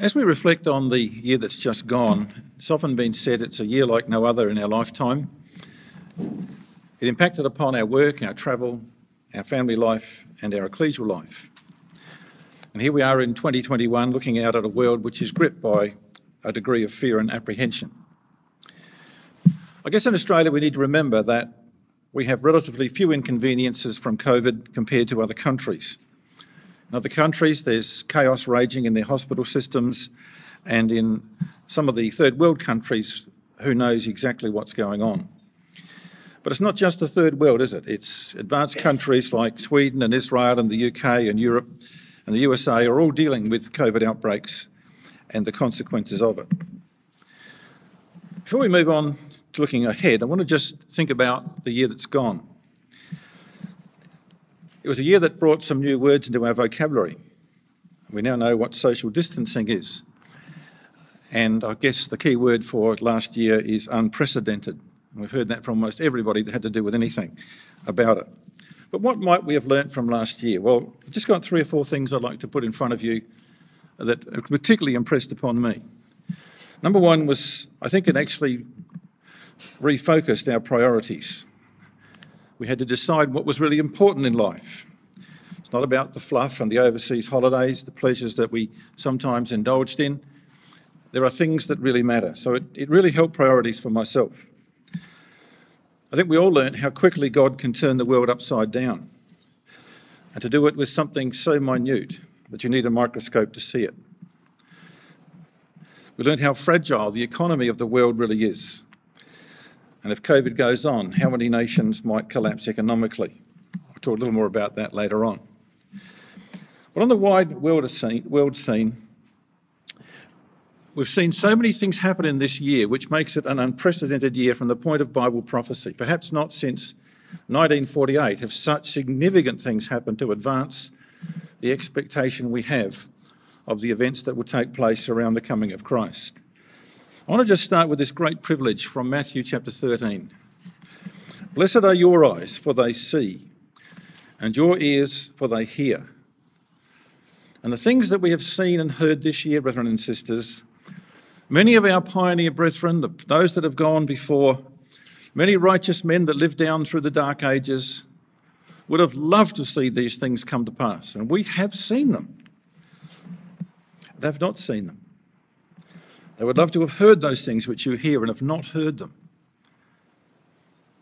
As we reflect on the year that's just gone, it's often been said it's a year like no other in our lifetime. It impacted upon our work, our travel, our family life and our ecclesial life. And here we are in 2021 looking out at a world which is gripped by a degree of fear and apprehension. I guess in Australia we need to remember that we have relatively few inconveniences from COVID compared to other countries. In other countries there's chaos raging in their hospital systems, and in some of the third world countries who knows exactly what's going on. But it's not just the third world, is it? It's advanced countries like Sweden and Israel and the UK and Europe and the USA are all dealing with COVID outbreaks and the consequences of it. Before we move on to looking ahead, I want to just think about the year that's gone. It was a year that brought some new words into our vocabulary. We now know what social distancing is. And I guess the key word for last year is unprecedented. We've heard that from almost everybody that had to do with anything about it. But what might we have learnt from last year? Well, I've just got three or four things I'd like to put in front of you that are particularly impressed upon me. Number one was, I think it actually refocused our priorities. We had to decide what was really important in life. It's not about the fluff and the overseas holidays, the pleasures that we sometimes indulged in. There are things that really matter. So it really helped priorities for myself. I think we all learnt how quickly God can turn the world upside down, and to do it with something so minute that you need a microscope to see it. We learnt how fragile the economy of the world really is, and if COVID goes on, how many nations might collapse economically. I'll talk a little more about that later on. But on the wide world scene, we've seen so many things happen in this year, which makes it an unprecedented year from the point of Bible prophecy. Perhaps not since 1948 have such significant things happened to advance the expectation we have of the events that will take place around the coming of Christ. I want to just start with this great privilege from Matthew chapter 13. Blessed are your eyes, for they see, and your ears, for they hear. And the things that we have seen and heard this year, brethren and sisters, many of our pioneer brethren, those that have gone before, many righteous men that lived down through the dark ages, would have loved to see these things come to pass. And we have seen them. They've not seen them. They would love to have heard those things which you hear and have not heard them.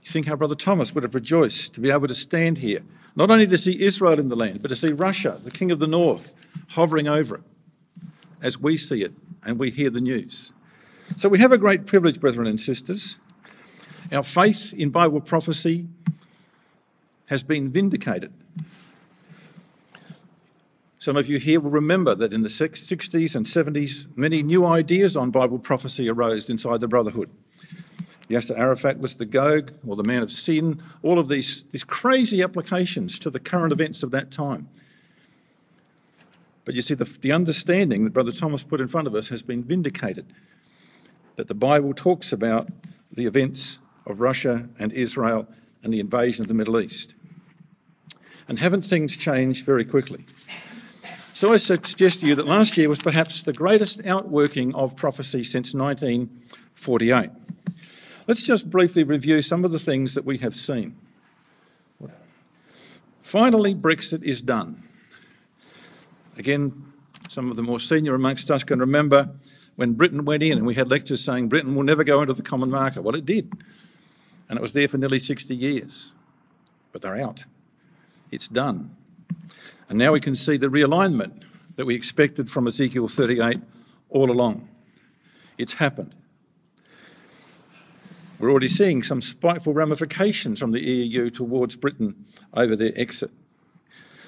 You think how Brother Thomas would have rejoiced to be able to stand here, not only to see Israel in the land, but to see Russia, the king of the north, hovering over it, as we see it and we hear the news. So we have a great privilege, brethren and sisters. Our faith in Bible prophecy has been vindicated. Some of you here will remember that in the 60s and 70s, many new ideas on Bible prophecy arose inside the Brotherhood. Yasser Arafat was the Gog, or the man of sin, all of these crazy applications to the current events of that time. But you see, the understanding that Brother Thomas put in front of us has been vindicated, that the Bible talks about the events of Russia and Israel and the invasion of the Middle East. And haven't things changed very quickly? So I suggest to you that last year was perhaps the greatest outworking of prophecy since 1948. Let's just briefly review some of the things that we have seen. Finally, Brexit is done. Again, some of the more senior amongst us can remember when Britain went in and we had lectures saying Britain will never go into the common market. Well, it did. And it was there for nearly 60 years. But they're out. It's done. And now we can see the realignment that we expected from Ezekiel 38 all along. It's happened. We're already seeing some spiteful ramifications from the EU towards Britain over their exit.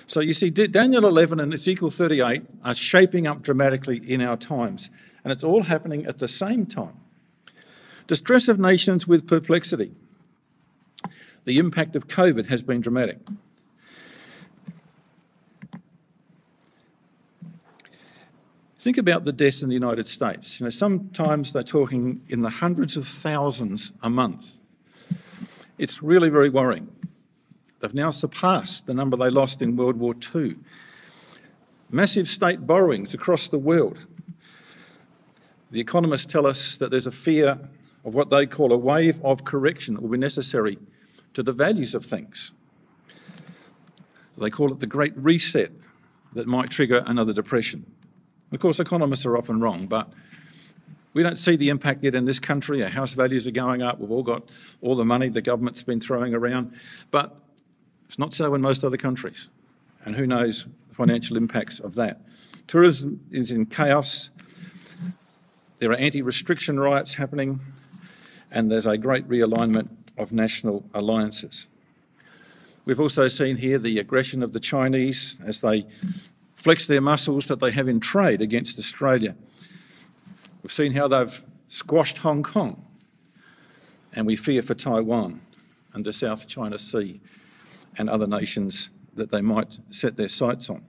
So you see, Daniel 11 and Ezekiel 38 are shaping up dramatically in our times, and it's all happening at the same time. Distress of nations with perplexity. The impact of COVID has been dramatic. Think about the deaths in the United States. You know, sometimes they're talking in the hundreds of thousands a month. It's really very worrying. They've now surpassed the number they lost in World War II. Massive state borrowings across the world. The economists tell us that there's a fear of what they call a wave of correction that will be necessary to the values of things. They call it the Great Reset that might trigger another depression. Of course, economists are often wrong, but we don't see the impact yet in this country. Our house values are going up. We've all got all the money the government's been throwing around, but it's not so in most other countries. And who knows the financial impacts of that. Tourism is in chaos. There are anti-restriction riots happening, and there's a great realignment of national alliances. We've also seen here the aggression of the Chinese as they flex their muscles that they have in trade against Australia. We've seen how they've squashed Hong Kong, and we fear for Taiwan and the South China Sea and other nations that they might set their sights on.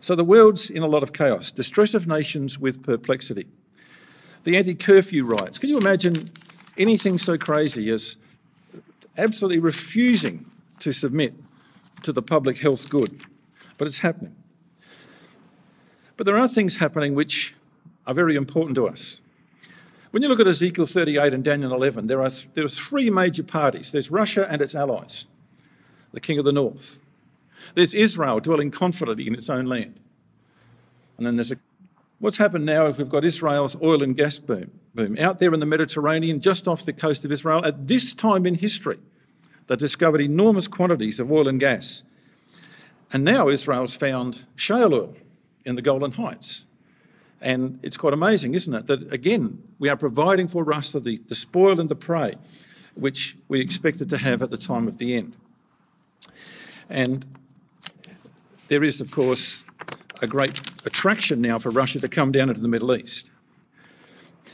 So the world's in a lot of chaos. Distress of nations with perplexity. The anti-curfew riots. Can you imagine anything so crazy as absolutely refusing to submit to the public health good? But it's happening. But there are things happening which are very important to us. When you look at Ezekiel 38 and Daniel 11, there are three major parties. There's Russia and its allies, the king of the north. There's Israel dwelling confidently in its own land. And then there's what's happened now is we've got Israel's oil and gas boom out there in the Mediterranean, just off the coast of Israel. At this time in history, they discovered enormous quantities of oil and gas. And now Israel's found shale oil in the Golan Heights. And it's quite amazing, isn't it, that again, we are providing for us the spoil and the prey, which we expected to have at the time of the end. And there is, of course, a great attraction now for Russia to come down into the Middle East.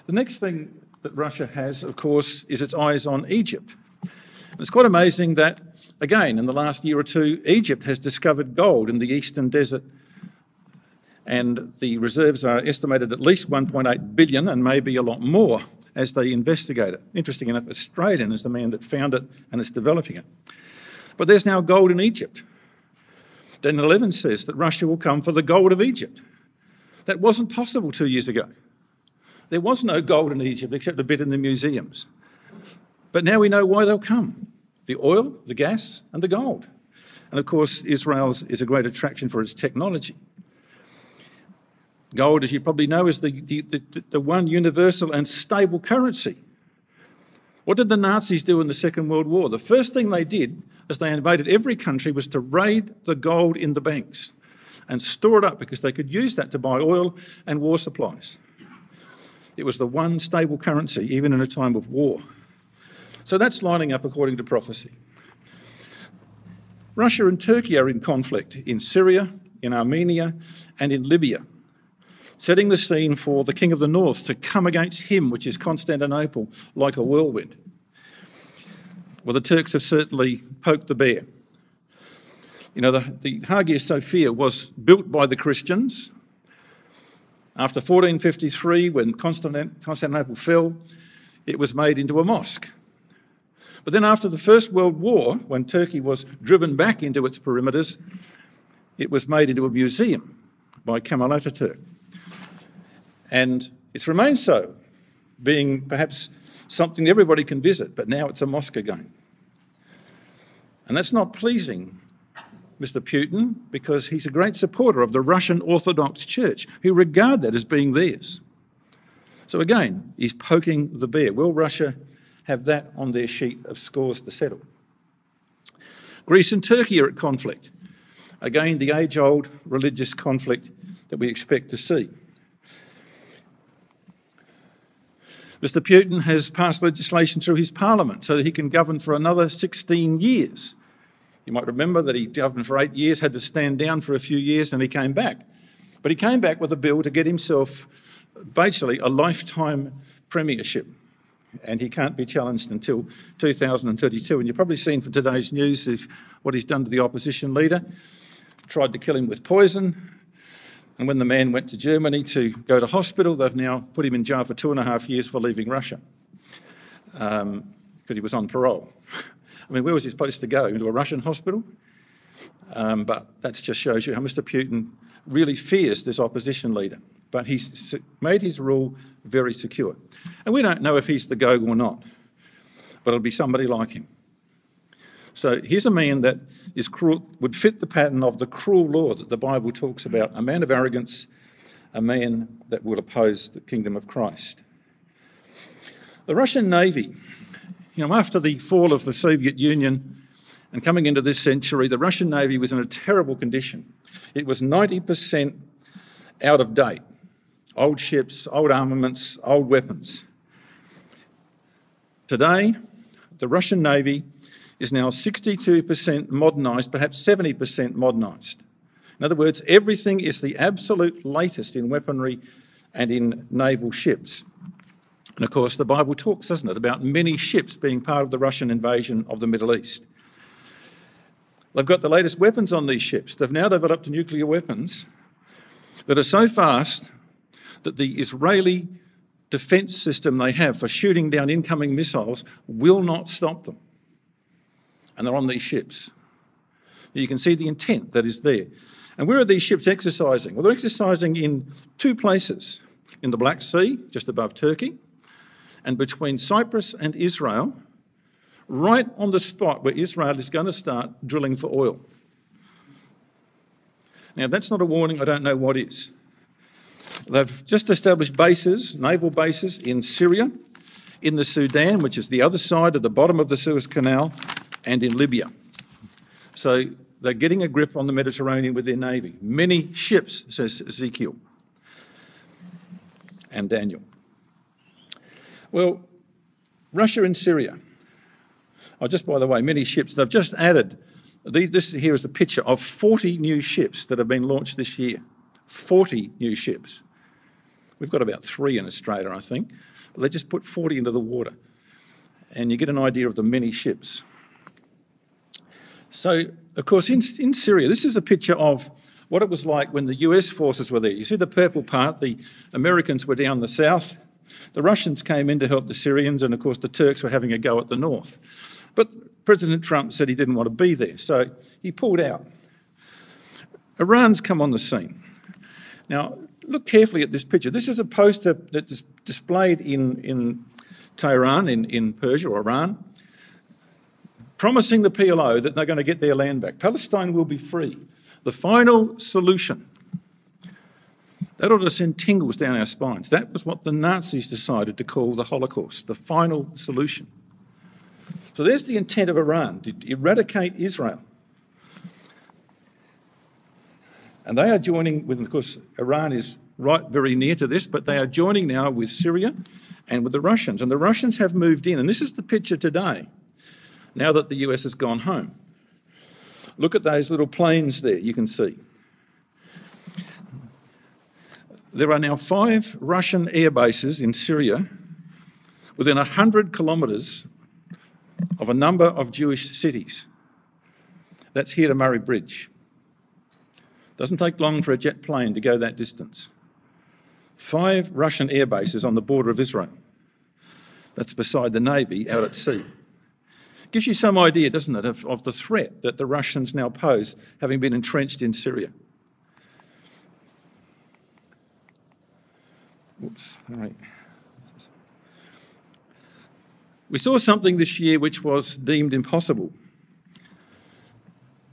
The next thing that Russia has, of course, is its eyes on Egypt. It's quite amazing that, again, in the last year or two, Egypt has discovered gold in the eastern desert, and the reserves are estimated at least 1.8 billion and maybe a lot more as they investigate it. Interesting enough, Australian is the man that found it and is developing it. But there's now gold in Egypt. Daniel 11 says that Russia will come for the gold of Egypt. That wasn't possible 2 years ago. There was no gold in Egypt except a bit in the museums. But now we know why they'll come. The oil, the gas, and the gold. And of course, Israel's is a great attraction for its technology. Gold, as you probably know, is the one universal and stable currency. What did the Nazis do in the Second World War? The first thing they did as they invaded every country was to raid the gold in the banks and store it up because they could use that to buy oil and war supplies. It was the one stable currency, even in a time of war. So that's lining up according to prophecy. Russia and Turkey are in conflict in Syria, in Armenia, and in Libya, setting the scene for the king of the north to come against him, which is Constantinople, like a whirlwind. Well, the Turks have certainly poked the bear. You know, the Hagia Sophia was built by the Christians. After 1453, when Constantinople fell, it was made into a mosque. But then after the First World War, when Turkey was driven back into its perimeters, it was made into a museum by Kemal Atatürk. And it's remained so, being perhaps something everybody can visit, but now it's a mosque again. And that's not pleasing Mr. Putin, because he's a great supporter of the Russian Orthodox Church, who regard that as being theirs. So again, he's poking the bear. Will Russia have that on their sheet of scores to settle? Greece and Turkey are at conflict. Again, the age-old religious conflict that we expect to see. Mr. Putin has passed legislation through his parliament so that he can govern for another 16 years. You might remember that he governed for 8 years, had to stand down for a few years, and he came back. But he came back with a bill to get himself basically a lifetime premiership. And he can't be challenged until 2032. And you've probably seen from today's news of what he's done to the opposition leader. Tried to kill him with poison. And when the man went to Germany to go to hospital, they've now put him in jail for 2.5 years for leaving Russia, because he was on parole. I mean, where was he supposed to go? Into a Russian hospital? But that just shows you how Mr. Putin really fears this opposition leader. But he made his rule very secure. And we don't know if he's the Gog or not, but it'll be somebody like him. So here's a man that is cruel, would fit the pattern of the cruel law that the Bible talks about, a man of arrogance, a man that will oppose the kingdom of Christ. The Russian Navy, you know, after the fall of the Soviet Union and coming into this century, the Russian Navy was in a terrible condition. It was 90% out of date. Old ships, old armaments, old weapons. Today, the Russian Navy is now 62% modernised, perhaps 70% modernised. In other words, everything is the absolute latest in weaponry and in naval ships. And of course, the Bible talks, doesn't it, about many ships being part of the Russian invasion of the Middle East. They've got the latest weapons on these ships. They've now developed nuclear weapons that are so fast that the Israeli defence system they have for shooting down incoming missiles will not stop them. And they're on these ships. You can see the intent that is there. And where are these ships exercising? Well, they're exercising in two places, in the Black Sea, just above Turkey, and between Cyprus and Israel, right on the spot where Israel is going to start drilling for oil. Now, if that's not a warning, I don't know what is. They've just established bases, naval bases, in Syria, in the Sudan, which is the other side of the bottom of the Suez Canal, and in Libya. So they're getting a grip on the Mediterranean with their navy. Many ships, says Ezekiel and Daniel. Well, Russia and Syria. Oh, just by the way, many ships. They've just added, this here is a picture of 40 new ships that have been launched this year. 40 new ships. We've got about 3 in Australia, I think. They just put 40 into the water. And you get an idea of the many ships. So, of course, in Syria, this is a picture of what it was like when the US forces were there. You see the purple part, the Americans were down the south, the Russians came in to help the Syrians, and, of course, the Turks were having a go at the north. But President Trump said he didn't want to be there, so he pulled out. Iran's come on the scene. Now, look carefully at this picture. This is a poster that is displayed in Tehran, in Persia or Iran, promising the PLO that they're going to get their land back. Palestine will be free. The final solution. That ought to send tingles down our spines. That was what the Nazis decided to call the Holocaust, the final solution. So there's the intent of Iran, to eradicate Israel. And they are joining with, of course, Iran is right very near to this, but they are joining now with Syria and with the Russians. And the Russians have moved in. And this is the picture today, now that the US has gone home. Look at those little planes there, you can see. There are now 5 Russian air bases in Syria within 100 kilometres of a number of Jewish cities. That's here to Murray Bridge. Doesn't take long for a jet plane to go that distance. 5 Russian air bases on the border of Israel. That's beside the Navy out at sea. Gives you some idea, doesn't it, of the threat that the Russians now pose, having been entrenched in Syria. Oops, all right. We saw something this year which was deemed impossible.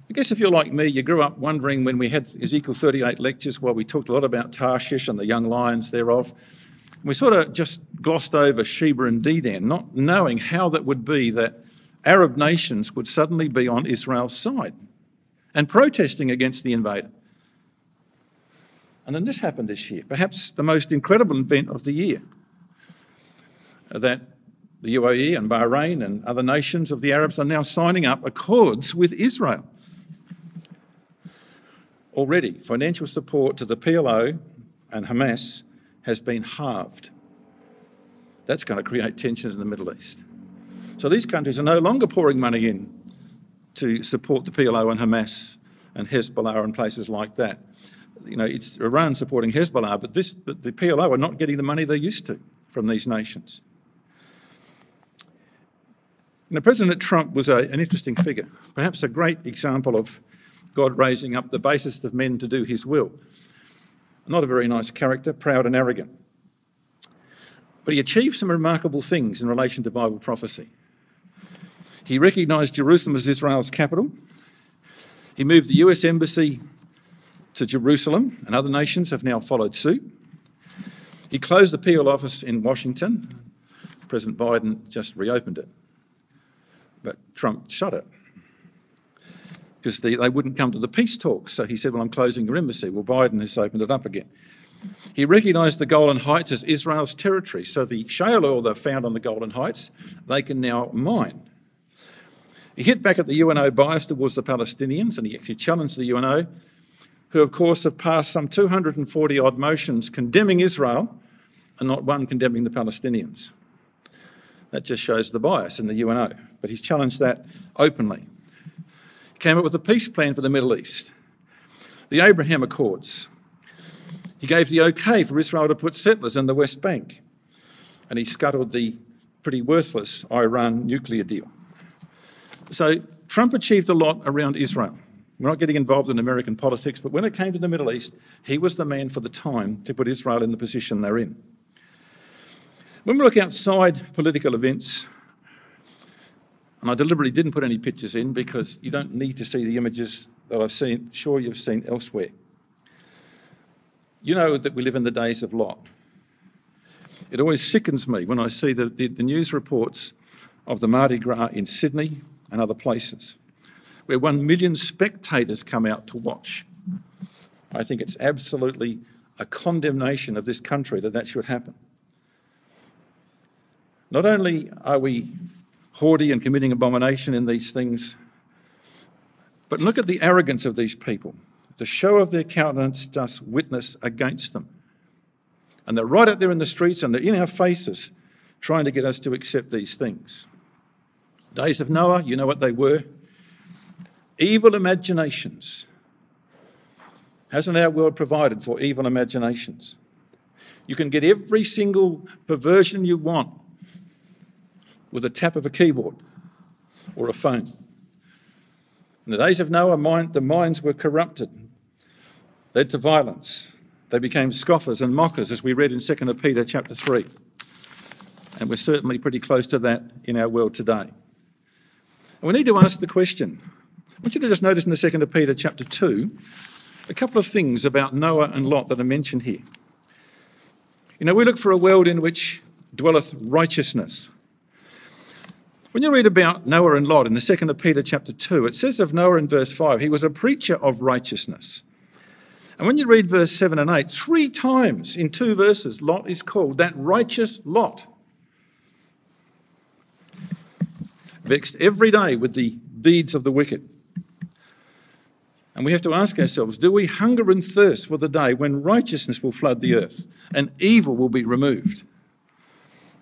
I guess if you're like me, you grew up wondering when we had Ezekiel 38 lectures where we talked a lot about Tarshish and the young lions thereof. We sort of just glossed over Sheba and Dedan, not knowing how that would be that Arab nations would suddenly be on Israel's side and protesting against the invader. And then this happened this year, perhaps the most incredible event of the year, that the UAE and Bahrain and other nations of the Arabs are now signing up accords with Israel. Already, financial support to the PLO and Hamas has been halved. That's going to create tensions in the Middle East. So these countries are no longer pouring money in to support the PLO and Hamas and Hezbollah and places like that. You know, it's Iran supporting Hezbollah, but the PLO are not getting the money they used to from these nations. Now, President Trump was an interesting figure, perhaps a great example of God raising up the basest of men to do his will. Not a very nice character, proud and arrogant. But he achieved some remarkable things in relation to Bible prophecy. He recognised Jerusalem as Israel's capital. He moved the US embassy to Jerusalem, and other nations have now followed suit. He closed the Peel office in Washington. President Biden just reopened it, but Trump shut it because they wouldn't come to the peace talks. So he said, well, I'm closing your embassy. Well, Biden has opened it up again. He recognised the Golan Heights as Israel's territory. So the shale oil they've found on the Golan Heights, they can now mine. He hit back at the UNO bias towards the Palestinians, and he actually challenged the UNO, who, of course, have passed some 240-odd motions condemning Israel and not one condemning the Palestinians. That just shows the bias in the UNO, but he's challenged that openly. He came up with a peace plan for the Middle East, the Abraham Accords. He gave the okay for Israel to put settlers in the West Bank, and he scuttled the pretty worthless Iran nuclear deal. So Trump achieved a lot around Israel. We're not getting involved in American politics, but when it came to the Middle East, he was the man for the time to put Israel in the position they're in. When we look outside political events, and I deliberately didn't put any pictures in because you don't need to see the images that I've seen, sure you've seen elsewhere. You know that we live in the days of Lot. It always sickens me when I see the news reports of the Mardi Gras in Sydney and other places, where 1 million spectators come out to watch. I think it's absolutely a condemnation of this country that that should happen. Not only are we haughty and committing abomination in these things, but look at the arrogance of these people. The show of their countenance does witness against them. And they're right out there in the streets, and they're in our faces, trying to get us to accept these things. Days of Noah, you know what they were. Evil imaginations. Hasn't our world provided for evil imaginations? You can get every single perversion you want with a tap of a keyboard or a phone. In the days of Noah, the minds were corrupted, led to violence. They became scoffers and mockers, as we read in 2 Peter chapter 3. And we're certainly pretty close to that in our world today. And we need to ask the question. I want you to just notice in the 2nd of Peter chapter 2, a couple of things about Noah and Lot that are mentioned here. You know, we look for a world in which dwelleth righteousness. When you read about Noah and Lot in the 2nd of Peter chapter 2, it says of Noah in verse 5, he was a preacher of righteousness. And when you read verse 7 and 8, 3 times in 2 verses, Lot is called that righteous Lot. Vexed every day with the deeds of the wicked. And we have to ask ourselves, do we hunger and thirst for the day when righteousness will flood the earth and evil will be removed?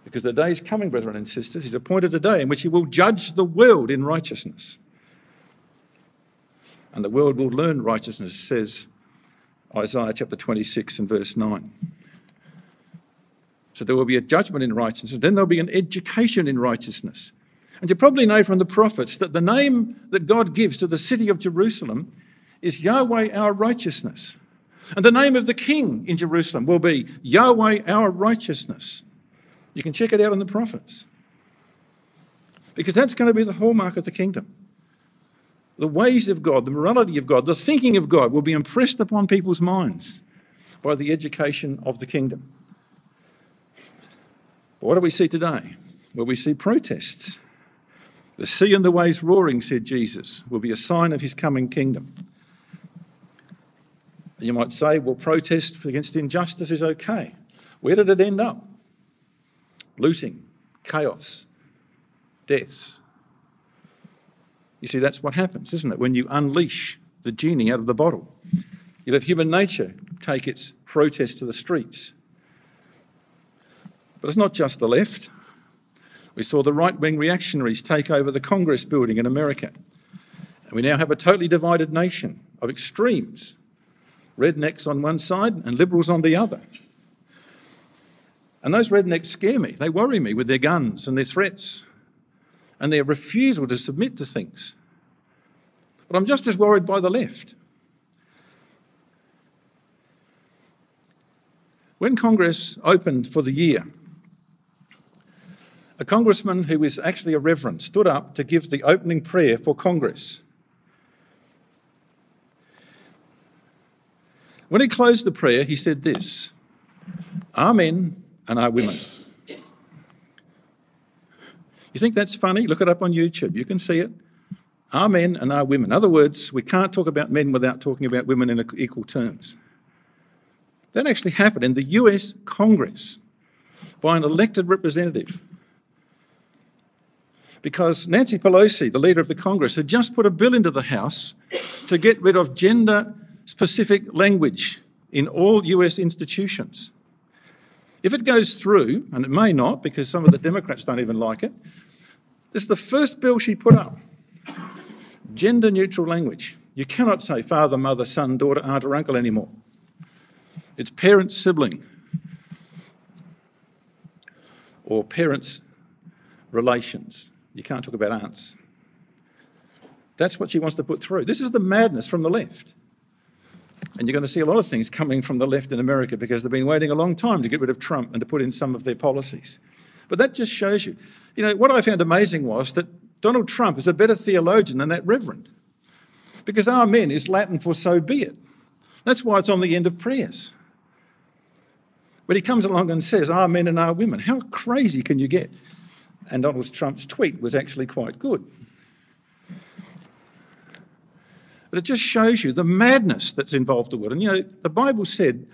Because the day is coming, brethren and sisters. He's appointed a day in which he will judge the world in righteousness. And the world will learn righteousness, says Isaiah chapter 26 and verse 9. So there will be a judgment in righteousness. Then there'll be an education in righteousness. And you probably know from the prophets that the name that God gives to the city of Jerusalem is Yahweh our righteousness. And the name of the king in Jerusalem will be Yahweh our righteousness. You can check it out in the prophets. Because that's going to be the hallmark of the kingdom. The ways of God, the morality of God, the thinking of God will be impressed upon people's minds by the education of the kingdom. But what do we see today? Well, we see protests. The sea and the waves roaring, said Jesus, will be a sign of his coming kingdom. And you might say, well, protest against injustice is okay. Where did it end up? Looting, chaos, deaths. You see, that's what happens, isn't it? When you unleash the genie out of the bottle, you let human nature take its protest to the streets. But it's not just the left. We saw the right-wing reactionaries take over the Congress building in America. And we now have a totally divided nation of extremes, rednecks on one side and liberals on the other. And those rednecks scare me. They worry me with their guns and their threats and their refusal to submit to things. But I'm just as worried by the left. When Congress opened for the year, a congressman who is actually a reverend stood up to give the opening prayer for Congress. When he closed the prayer, he said this, "Our men and our women." You think that's funny? Look it up on YouTube. You can see it. Our men and our women. In other words, we can't talk about men without talking about women in equal terms. That actually happened in the US Congress by an elected representative. Because Nancy Pelosi, the leader of the Congress, had just put a bill into the House to get rid of gender-specific language in all US institutions. If it goes through, and it may not because some of the Democrats don't even like it, this is the first bill she put up. Gender-neutral language. You cannot say father, mother, son, daughter, aunt or uncle anymore. It's parents, sibling, or parents, relations. You can't talk about aunts. That's what she wants to put through. This is the madness from the left. And you're going to see a lot of things coming from the left in America because they've been waiting a long time to get rid of Trump and to put in some of their policies. But that just shows you. You know, what I found amazing was that Donald Trump is a better theologian than that reverend, because amen is Latin for so be it. That's why it's on the end of prayers. But he comes along and says, our men and our women. How crazy can you get? And Donald Trump's tweet was actually quite good. But it just shows you the madness that's involved in the world. And you know, the Bible said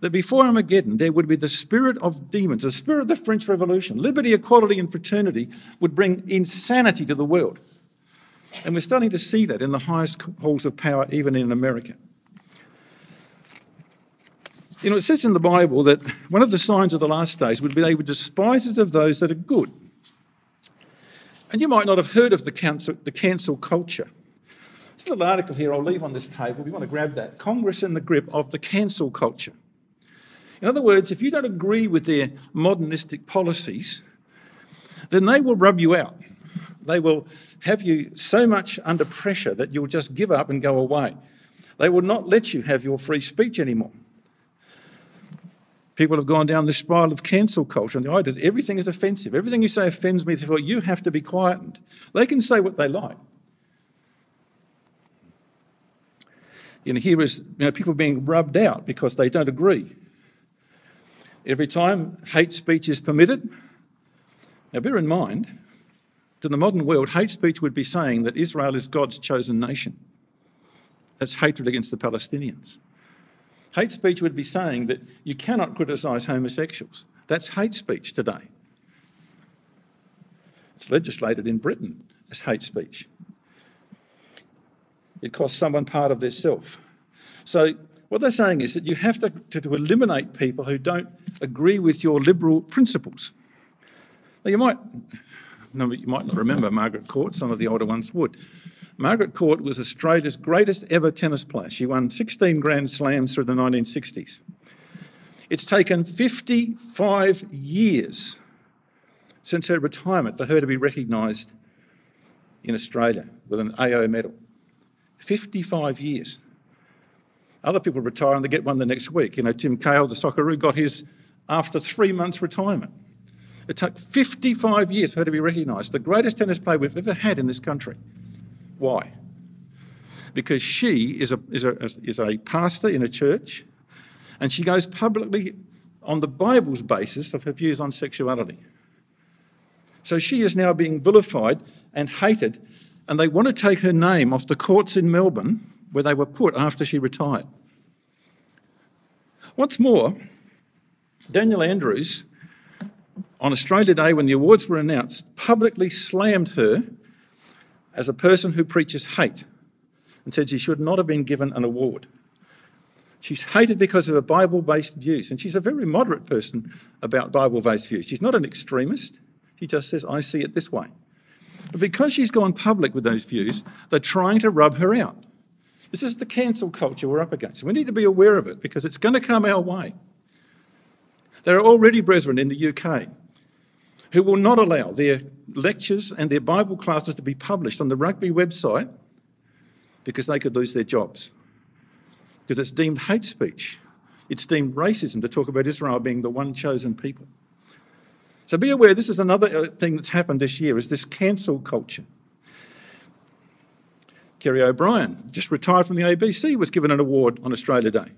that before Armageddon, there would be the spirit of demons, the spirit of the French Revolution. Liberty, equality and fraternity would bring insanity to the world. And we're starting to see that in the highest halls of power, even in America. You know, it says in the Bible that one of the signs of the last days would be they would despise of those that are good. And you might not have heard of the cancel culture. There's a little article here I'll leave on this table if you want to grab that. Congress in the grip of the cancel culture. In other words, if you don't agree with their modernistic policies, then they will rub you out. They will have you so much under pressure that you'll just give up and go away. They will not let you have your free speech anymore. People have gone down the spiral of cancel culture and the idea that everything is offensive. Everything you say offends me, therefore you have to be quietened. They can say what they like. You know, here is, you know, people being rubbed out because they don't agree. Every time hate speech is permitted. Now bear in mind, to the modern world, hate speech would be saying that Israel is God's chosen nation. That's hatred against the Palestinians. Hate speech would be saying that you cannot criticise homosexuals. That's hate speech today. It's legislated in Britain as hate speech. It costs someone part of their self. So what they're saying is that you have to eliminate people who don't agree with your liberal principles. Now you might not remember Margaret Court, some of the older ones would. Margaret Court was Australia's greatest ever tennis player. She won 16 Grand Slams through the 1960s. It's taken 55 years since her retirement for her to be recognised in Australia with an AO medal. 55 years. Other people retire and they get one the next week. You know, Tim Cahill, the Socceroo, got his after 3 months' retirement. It took 55 years for her to be recognised. The greatest tennis player we've ever had in this country. Why? Because she is a pastor in a church and she goes publicly on the Bible's basis of her views on sexuality. So she is now being vilified and hated, and they want to take her name off the courts in Melbourne where they were put after she retired. What's more, Daniel Andrews, on Australia Day when the awards were announced, publicly slammed her as a person who preaches hate and said she should not have been given an award. She's hated because of her Bible-based views, and she's a very moderate person about Bible-based views. She's not an extremist. She just says, I see it this way. But because she's gone public with those views, they're trying to rub her out. This is the cancel culture we're up against. We need to be aware of it because it's going to come our way. There are already brethren in the UK who will not allow their lectures and their Bible classes to be published on the rugby website because they could lose their jobs. Because it's deemed hate speech. It's deemed racism to talk about Israel being the one chosen people. So be aware, this is another thing that's happened this year, is this cancel culture. Kerry O'Brien, just retired from the ABC, was given an award on Australia Day.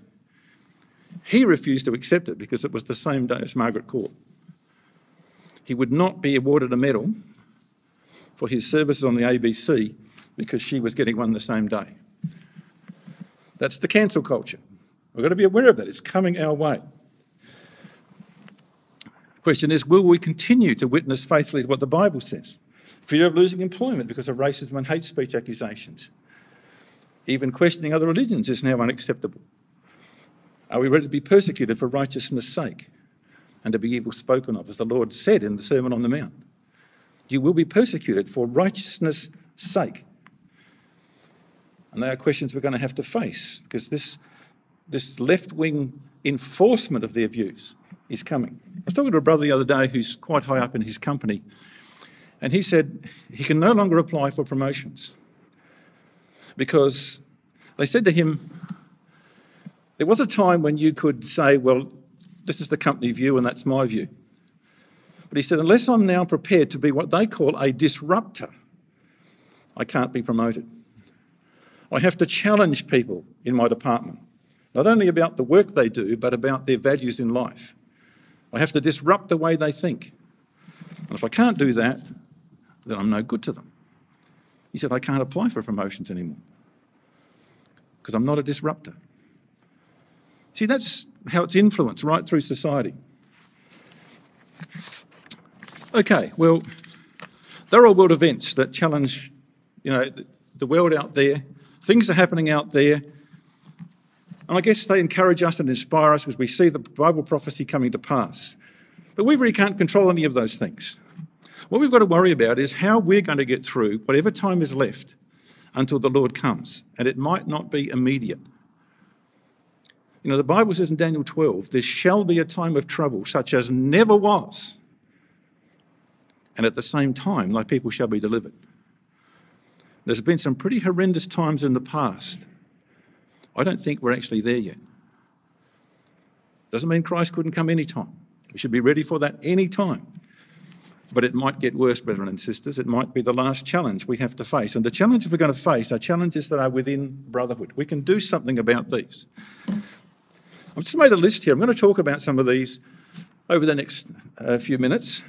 He refused to accept it because it was the same day as Margaret Court. He would not be awarded a medal for his services on the ABC because she was getting one the same day. That's the cancel culture. We've got to be aware of that. It's coming our way. The question is, will we continue to witness faithfully to what the Bible says? Fear of losing employment because of racism and hate speech accusations. Even questioning other religions is now unacceptable. Are we ready to be persecuted for righteousness' sake and to be evil spoken of, as the Lord said in the Sermon on the Mount? You will be persecuted for righteousness' sake. And they are questions we're going to have to face, because this left-wing enforcement of their views is coming. I was talking to a brother the other day who's quite high up in his company, and he said he can no longer apply for promotions because they said to him, there was a time when you could say, well, this is the company view and that's my view. But he said, unless I'm now prepared to be what they call a disruptor, I can't be promoted. I have to challenge people in my department, not only about the work they do, but about their values in life. I have to disrupt the way they think. And if I can't do that, then I'm no good to them. He said, I can't apply for promotions anymore because I'm not a disruptor. See, that's how it's influenced right through society. Okay, well, there are world events that challenge, the world out there. Things are happening out there. And I guess they encourage us and inspire us because we see the Bible prophecy coming to pass. But we really can't control any of those things. What we've got to worry about is how we're going to get through whatever time is left until the Lord comes. And it might not be immediate. The Bible says in Daniel 12, there shall be a time of trouble such as never was. And at the same time, thy people shall be delivered. There's been some pretty horrendous times in the past. I don't think we're actually there yet. Doesn't mean Christ couldn't come any time. We should be ready for that any time. But it might get worse, brethren and sisters. It might be the last challenge we have to face. And the challenges we're going to face are challenges that are within brotherhood. We can do something about these. I've just made a list here. I'm going to talk about some of these over the next few minutes.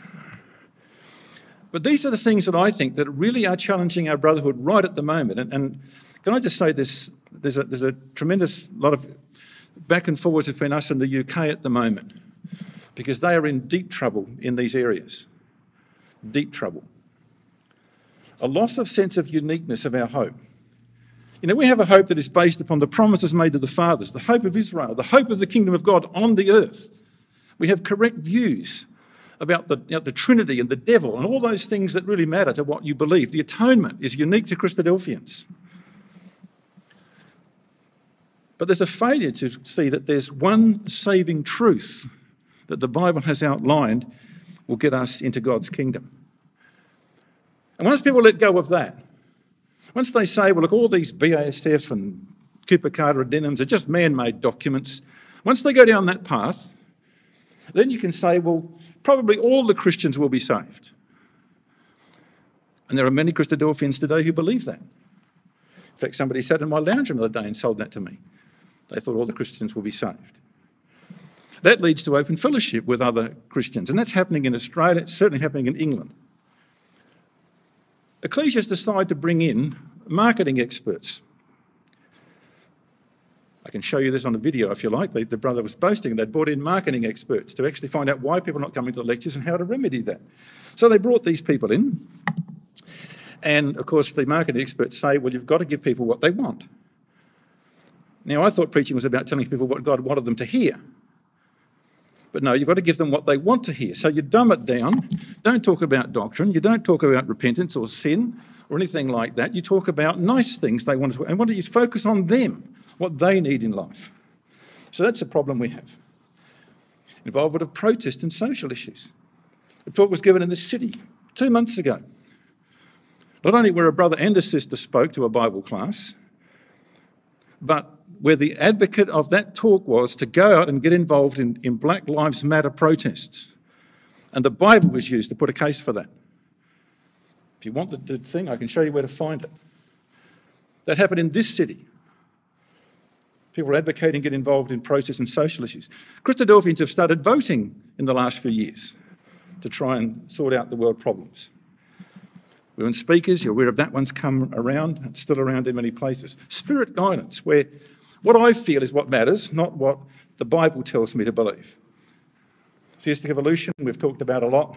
But these are the things that I think that really are challenging our brotherhood right at the moment. And can I just say this? There's a tremendous lot of back and forwards between us and the UK at the moment, because they are in deep trouble in these areas. Deep trouble. A loss of sense of uniqueness of our hope. We have a hope that is based upon the promises made to the fathers, the hope of Israel, the hope of the kingdom of God on the earth. We have correct views about the Trinity and the devil and all those things that really matter to what you believe. The atonement is unique to Christadelphians. But there's a failure to see that there's one saving truth that the Bible has outlined will get us into God's kingdom. And once people let go of that, once they say, well, look, all these BASF and Cooper Carter addendums are just man-made documents, once they go down that path, then you can say, well, probably all the Christians will be saved. And there are many Christadelphians today who believe that. In fact, somebody sat in my lounge room the other day and sold that to me. They thought all the Christians will be saved. That leads to open fellowship with other Christians, and that's happening in Australia. It's certainly happening in England. Ecclesias decide to bring in marketing experts. I can show you this on a video if you like. The brother was boasting they'd brought in marketing experts to actually find out why people are not coming to the lectures and how to remedy that. So they brought these people in, and of course the marketing experts say, well, you've got to give people what they want. Now, I thought preaching was about telling people what God wanted them to hear. But no, you've got to give them what they want to hear. So you dumb it down. Don't talk about doctrine. You don't talk about repentance or sin or anything like that. You talk about nice things they want to, and why don't you focus on them, what they need in life. So that's the problem we have. Involvement of protest and social issues. A talk was given in this city 2 months ago. Not only were a brother and a sister spoke to a Bible class, but where the advocate of that talk was to go out and get involved in Black Lives Matter protests. And the Bible was used to put a case for that. If you want the thing, I can show you where to find it. That happened in this city. People are advocating, get involved in protests and social issues. Christadelphians have started voting in the last few years to try and sort out the world problems. We're in speakers, you're aware of that, one's come around, it's still around in many places. Spirit guidance, where what I feel is what matters, not what the Bible tells me to believe. Theistic evolution, we've talked about a lot.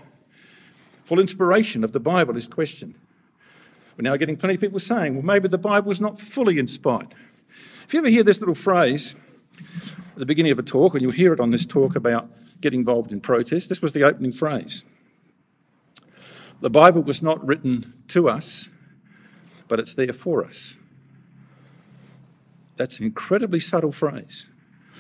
Full inspiration of the Bible is questioned. We're now getting plenty of people saying, well, maybe the Bible's not fully inspired. If you ever hear this little phrase at the beginning of a talk, and you'll hear it on this talk about getting involved in protest, this was the opening phrase. The Bible was not written to us, but it's there for us. That's an incredibly subtle phrase.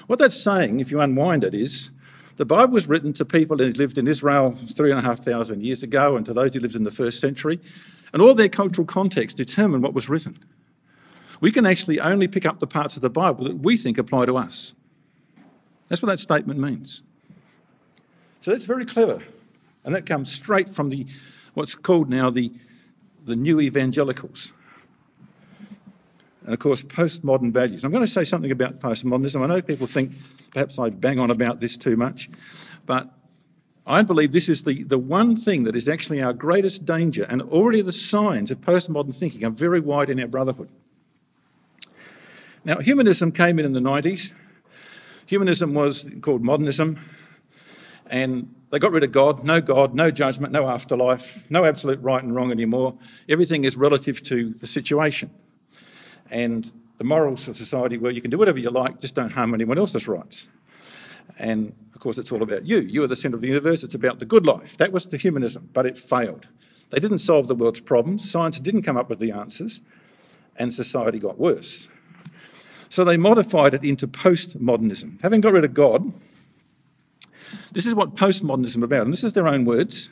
What that's saying, if you unwind it, is the Bible was written to people who lived in Israel 3,500 years ago and to those who lived in the first century, and all their cultural context determined what was written. We can actually only pick up the parts of the Bible that we think apply to us. That's what that statement means. So that's very clever, and that comes straight from the what's called now the new evangelicals. And of course, postmodern values. I'm going to say something about postmodernism. I know people think perhaps I bang on about this too much, but I believe this is the one thing that is actually our greatest danger, and already the signs of postmodern thinking are very wide in our brotherhood. Now, humanism came in the 90s. Humanism was called modernism, and they got rid of God, no judgment, no afterlife, no absolute right and wrong anymore. Everything is relative to the situation. And the morals of society were, you can do whatever you like, just don't harm anyone else's rights. And of course, it's all about you. You are the centre of the universe. It's about the good life. That was the humanism, but it failed. They didn't solve the world's problems. Science didn't come up with the answers, and society got worse. So they modified it into postmodernism. Having got rid of God, this is what postmodernism is about, and this is their own words.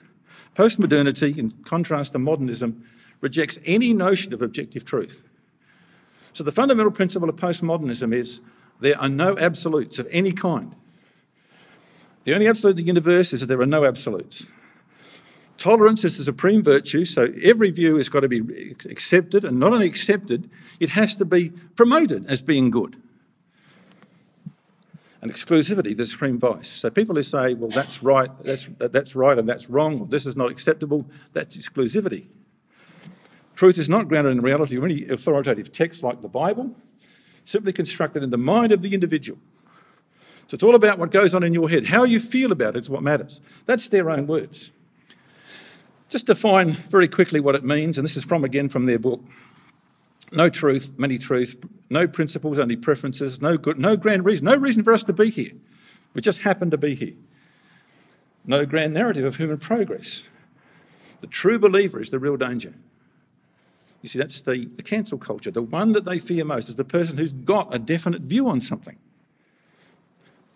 Postmodernity, in contrast to modernism, rejects any notion of objective truth. So the fundamental principle of postmodernism is there are no absolutes of any kind. The only absolute in the universe is that there are no absolutes. Tolerance is the supreme virtue, so every view has got to be accepted, and not only accepted, it has to be promoted as being good. And exclusivity, the supreme vice. So people who say, well, that's right and that's wrong, or this is not acceptable, that's exclusivity. Truth is not grounded in reality or any authoritative text like the Bible, simply constructed in the mind of the individual. So it's all about what goes on in your head. How you feel about it is what matters. That's their own words. Just define very quickly what it means, and this is from their book. No truth, many truths, no principles, only preferences, no grand reason, no reason for us to be here. We just happen to be here. No grand narrative of human progress. The true believer is the real danger. You see, that's the cancel culture. The one that they fear most is the person who's got a definite view on something.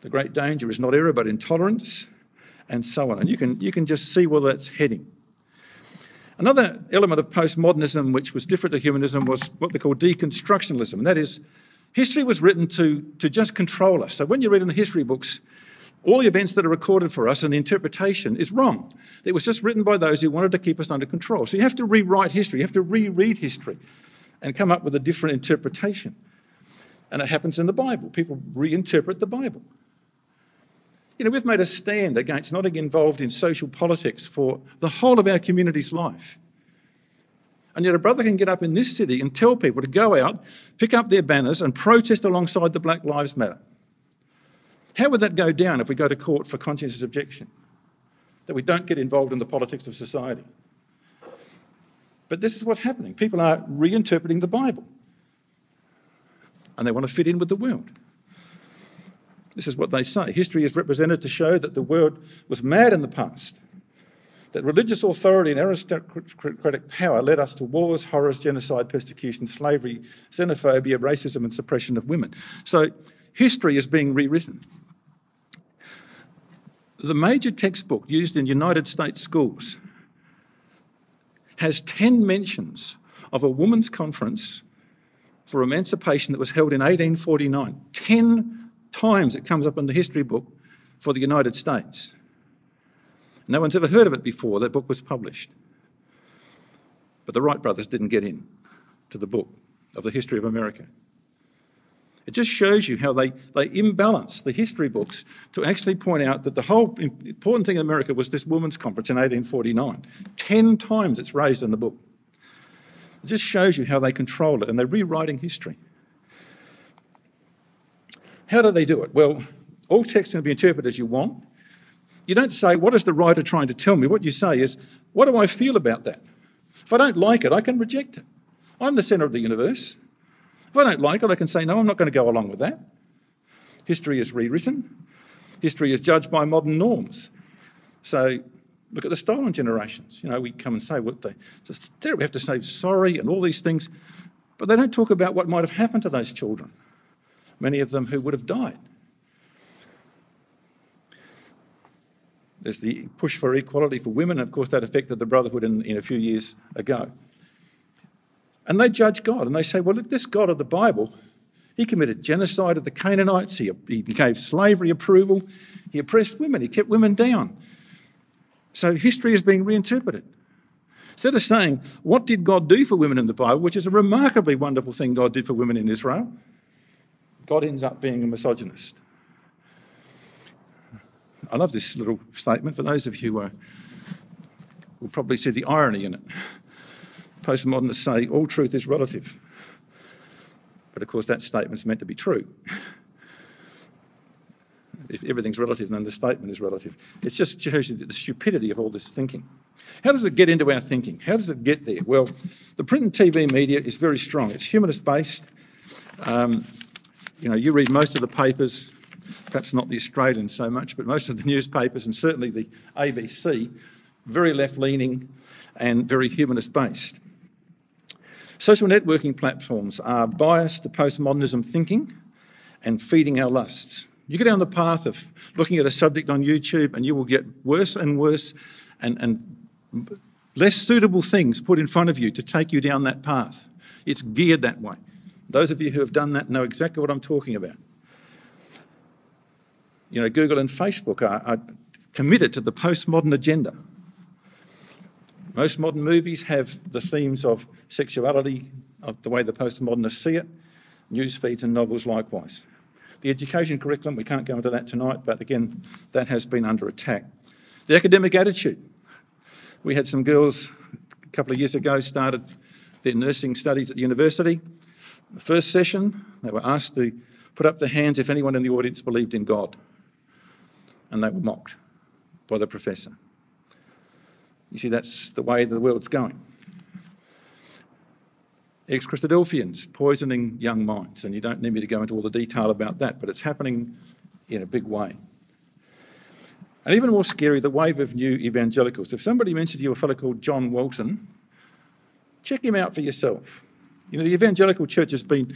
The great danger is not error but intolerance, and so on. And you can just see where that's heading. Another element of postmodernism which was different to humanism was what they call deconstructionism, and that is history was written to just control us. So when you read in the history books, all the events that are recorded for us and the interpretation is wrong. It was just written by those who wanted to keep us under control. So you have to rewrite history, you have to reread history and come up with a different interpretation. And it happens in the Bible. People reinterpret the Bible. You know, we've made a stand against not getting involved in social politics for the whole of our community's life. And yet a brother can get up in this city and tell people to go out, pick up their banners and protest alongside the Black Lives Matter. How would that go down if we go to court for conscientious objection? That we don't get involved in the politics of society. But this is what's happening. People are reinterpreting the Bible. And they want to fit in with the world. This is what they say. History is represented to show that the world was mad in the past, that religious authority and aristocratic power led us to wars, horrors, genocide, persecution, slavery, xenophobia, racism, and suppression of women. So history is being rewritten. The major textbook used in United States schools has 10 mentions of a women's conference for emancipation that was held in 1849. 10 times it comes up in the history book for the United States. No one's ever heard of it before that book was published. But the Wright brothers didn't get in to the book of the history of America. It just shows you how they imbalance the history books to actually point out that the whole important thing in America was this women's conference in 1849. 10 times it's raised in the book. It just shows you how they control it, and they're rewriting history. How do they do it? Well, all text can be interpreted as you want. You don't say, what is the writer trying to tell me? What you say is, what do I feel about that? If I don't like it, I can reject it. I'm the centre of the universe. If I don't like it, I can say, no, I'm not going to go along with that. History is rewritten. History is judged by modern norms. So look at the stolen generations. You know, we come and say what they... It's terrible. We have to say sorry and all these things, but they don't talk about what might have happened to those children, many of them who would have died. There's the push for equality for women, and of course that affected the Brotherhood in a few years ago. And they judge God, and they say, well, look, this God of the Bible, he committed genocide of the Canaanites, he gave slavery approval, he oppressed women, he kept women down. So history is being reinterpreted. Instead of saying, what did God do for women in the Bible, which is a remarkably wonderful thing God did for women in Israel, God ends up being a misogynist. I love this little statement. For those of you who will probably see the irony in it. Postmodernists say all truth is relative. But of course that statement's meant to be true. If everything's relative, then the statement is relative. It just shows you the stupidity of all this thinking. How does it get into our thinking? How does it get there? Well, the print and TV media is very strong. It's humanist-based. You know, you read most of the papers, perhaps not the Australian so much, but most of the newspapers, and certainly the ABC, very left-leaning and very humanist-based. Social networking platforms are biased to postmodernism thinking and feeding our lusts. You go down the path of looking at a subject on YouTube and you will get worse and worse and less suitable things put in front of you to take you down that path. It's geared that way. Those of you who have done that know exactly what I'm talking about. You know, Google and Facebook are committed to the postmodern agenda. Most modern movies have the themes of sexuality, of the way the postmodernists see it, news feeds and novels likewise. The education curriculum, we can't go into that tonight, but again, that has been under attack. The academic attitude. We had some girls a couple of years ago started their nursing studies at university. The first session, they were asked to put up their hands if anyone in the audience believed in God. And they were mocked by the professor. You see, that's the way the world's going. Ex-Christadelphians poisoning young minds, and you don't need me to go into all the detail about that, but it's happening in a big way. And even more scary, the wave of new evangelicals. If somebody mentioned to you a fellow called John Walton, check him out for yourself. You know, the evangelical church has been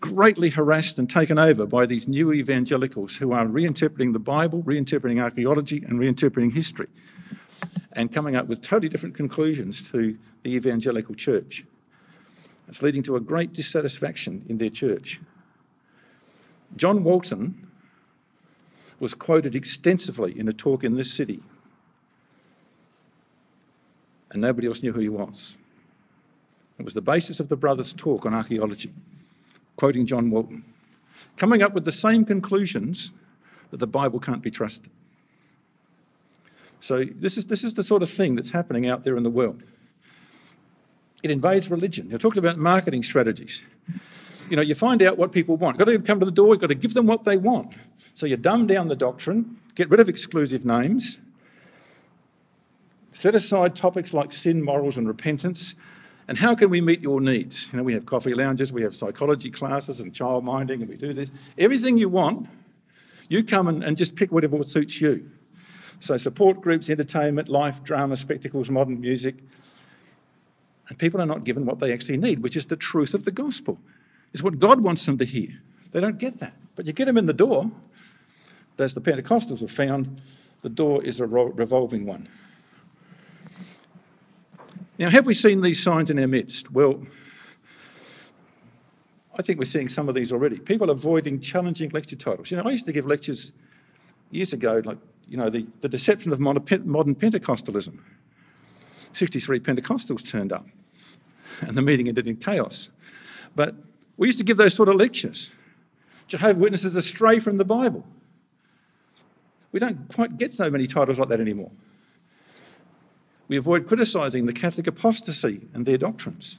greatly harassed and taken over by these new evangelicals who are reinterpreting the Bible, reinterpreting archaeology, and reinterpreting history, and coming up with totally different conclusions to the evangelical church. It's leading to a great dissatisfaction in their church. John Walton was quoted extensively in a talk in this city, and nobody else knew who he was. It was the basis of the brothers' talk on archaeology, quoting John Walton, coming up with the same conclusions that the Bible can't be trusted. So this is the sort of thing that's happening out there in the world. It invades religion. You're talking about marketing strategies. You know, you find out what people want. You've got to come to the door, you've got to give them what they want. So you dumb down the doctrine, get rid of exclusive names, set aside topics like sin, morals and repentance. And how can we meet your needs? You know, we have coffee lounges, we have psychology classes and childminding, and we do this. Everything you want, you come and just pick whatever suits you. So support groups, entertainment, life, drama, spectacles, modern music. And people are not given what they actually need, which is the truth of the gospel. It's what God wants them to hear. They don't get that. But you get them in the door. But as the Pentecostals have found, the door is a revolving one. Now, have we seen these signs in our midst? Well, I think we're seeing some of these already. People avoiding challenging lecture titles. You know, I used to give lectures years ago, like, you know, the deception of modern Pentecostalism. 63 Pentecostals turned up and the meeting ended in chaos. But we used to give those sort of lectures. Jehovah's Witnesses astray from the Bible. We don't quite get so many titles like that anymore. We avoid criticising the Catholic apostasy and their doctrines.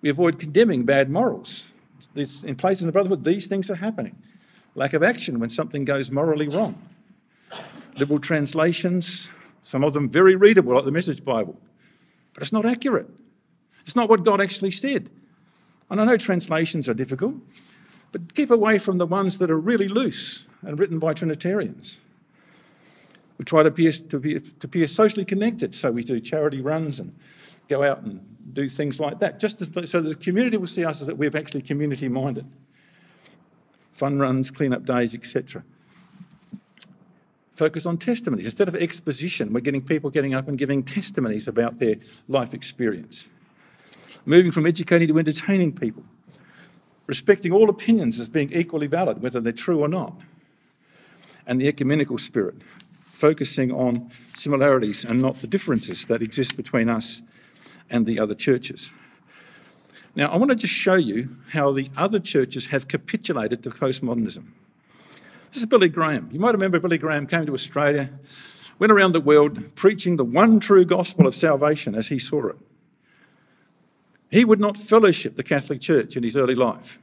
We avoid condemning bad morals. In places in the Brotherhood, these things are happening. Lack of action when something goes morally wrong. Liberal translations, some of them very readable, like the Message Bible. But it's not accurate. It's not what God actually said. And I know translations are difficult, but keep away from the ones that are really loose and written by Trinitarians. We try to appear socially connected, so we do charity runs and go out and do things like that, just so the community will see us as that we're actually community-minded. Fun runs, clean-up days, etc. Focus on testimonies. Instead of exposition, we're getting people getting up and giving testimonies about their life experience. Moving from educating to entertaining people. Respecting all opinions as being equally valid, whether they're true or not. And the ecumenical spirit, focusing on similarities and not the differences that exist between us and the other churches. Now, I want to just show you how the other churches have capitulated to postmodernism. This is Billy Graham. You might remember Billy Graham came to Australia, went around the world preaching the one true gospel of salvation as he saw it. He would not fellowship the Catholic Church in his early life.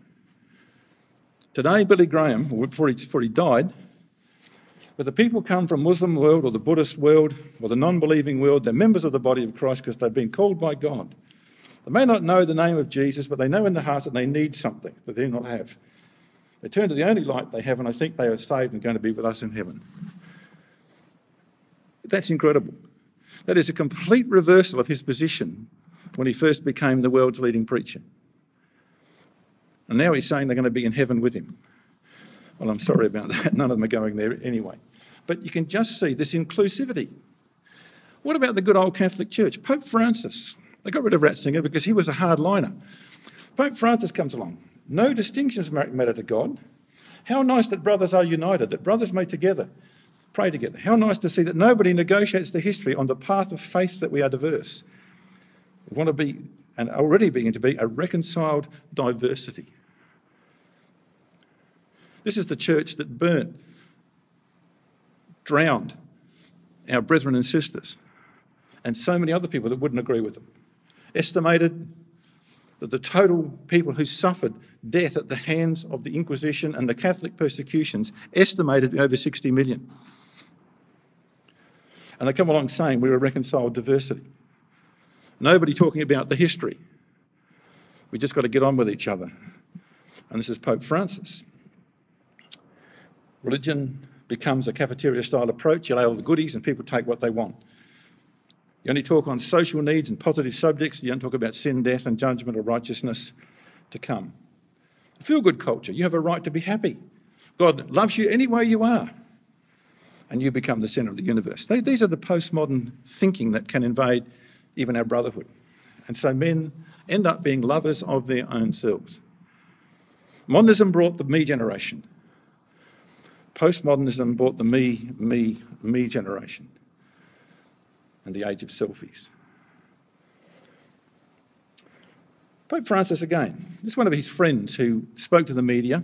Today, Billy Graham, before he died, but the people come from Muslim world or the Buddhist world or the non-believing world, they're members of the body of Christ because they've been called by God. They may not know the name of Jesus, but they know in their heart that they need something that they do not have. They turn to the only light they have, and I think they are saved and going to be with us in heaven. That's incredible. That is a complete reversal of his position when he first became the world's leading preacher. And now he's saying they're going to be in heaven with him. Well, I'm sorry about that. None of them are going there anyway. But you can just see this inclusivity. What about the good old Catholic Church? Pope Francis. They got rid of Ratzinger because he was a hardliner. Pope Francis comes along. No distinctions matter to God. How nice that brothers are united, that brothers may together pray together. How nice to see that nobody negotiates the history on the path of faith that we are diverse. We want to be, and already beginning to be, a reconciled diversity. This is the church that burnt, drowned our brethren and sisters and so many other people that wouldn't agree with them. Estimated that the total people who suffered death at the hands of the Inquisition and the Catholic persecutions estimated over 60 million. And they come along saying we're a reconciled diversity. Nobody talking about the history. We just got to get on with each other. And this is Pope Francis. Religion becomes a cafeteria-style approach. You lay all the goodies and people take what they want. You only talk on social needs and positive subjects. You don't talk about sin, death, and judgment or righteousness to come. Feel-good culture. You have a right to be happy. God loves you any way you are. And you become the centre of the universe. These are the postmodern thinking that can invade even our brotherhood. And so men end up being lovers of their own selves. Modernism brought the me generation. Postmodernism brought the me generation and the age of selfies. Pope Francis again, this is one of his friends who spoke to the media.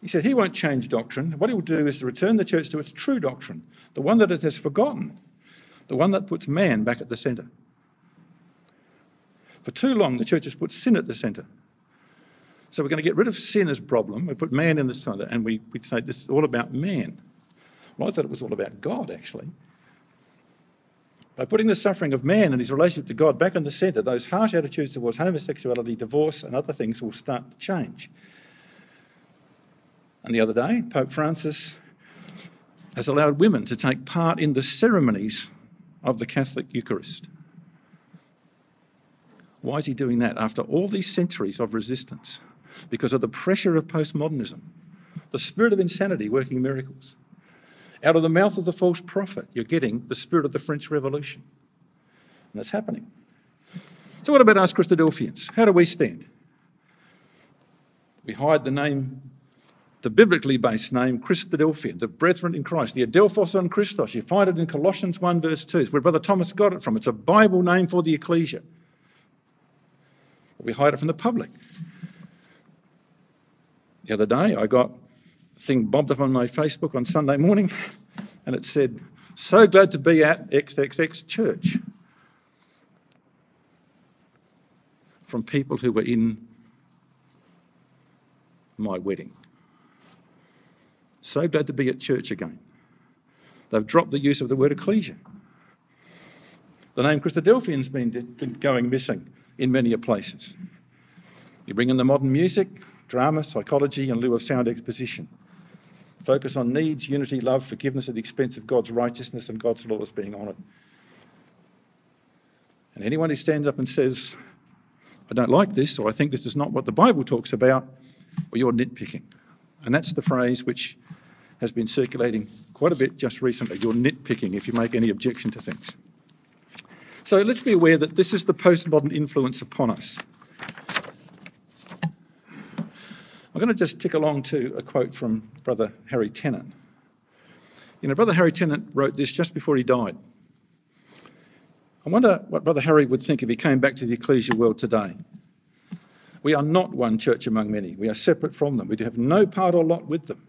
He said he won't change doctrine. What he will do is to return the church to its true doctrine, the one that it has forgotten, the one that puts man back at the centre. For too long, the church has put sin at the centre. So we're going to get rid of sin as a problem. We put man in the centre and we say this is all about man. Well, I thought it was all about God, actually. By putting the suffering of man and his relationship to God back in the centre, those harsh attitudes towards homosexuality, divorce and other things will start to change. And the other day, Pope Francis has allowed women to take part in the ceremonies of the Catholic Eucharist. Why is he doing that after all these centuries of resistance? Because of the pressure of postmodernism, the spirit of insanity working miracles. Out of the mouth of the false prophet, you're getting the spirit of the French Revolution. And that's happening. So what about us Christadelphians? How do we stand? We hide the name, the biblically based name, Christadelphian, the brethren in Christ, the Adelphos on Christos. You find it in Colossians 1 verse 2. It's where Brother Thomas got it from. It's a Bible name for the ecclesia. We hide it from the public. The other day, I got a thing bobbed up on my Facebook on Sunday morning, and it said, "So glad to be at XXX Church." From people who were in my wedding. So glad to be at church again. They've dropped the use of the word ecclesia. The name Christadelphian's been going missing in many places. You bring in the modern music, drama, psychology in lieu of sound exposition. Focus on needs, unity, love, forgiveness at the expense of God's righteousness and God's laws being honoured. And anyone who stands up and says, "I don't like this," or "I think this is not what the Bible talks about," or "you're nitpicking." And that's the phrase which has been circulating quite a bit just recently, "you're nitpicking" if you make any objection to things. So let's be aware that this is the postmodern influence upon us. I'm going to just tick along to a quote from Brother Harry Tennant. You know, Brother Harry Tennant wrote this just before he died. I wonder what Brother Harry would think if he came back to the ecclesia world today. We are not one church among many. We are separate from them. We have no part or lot with them.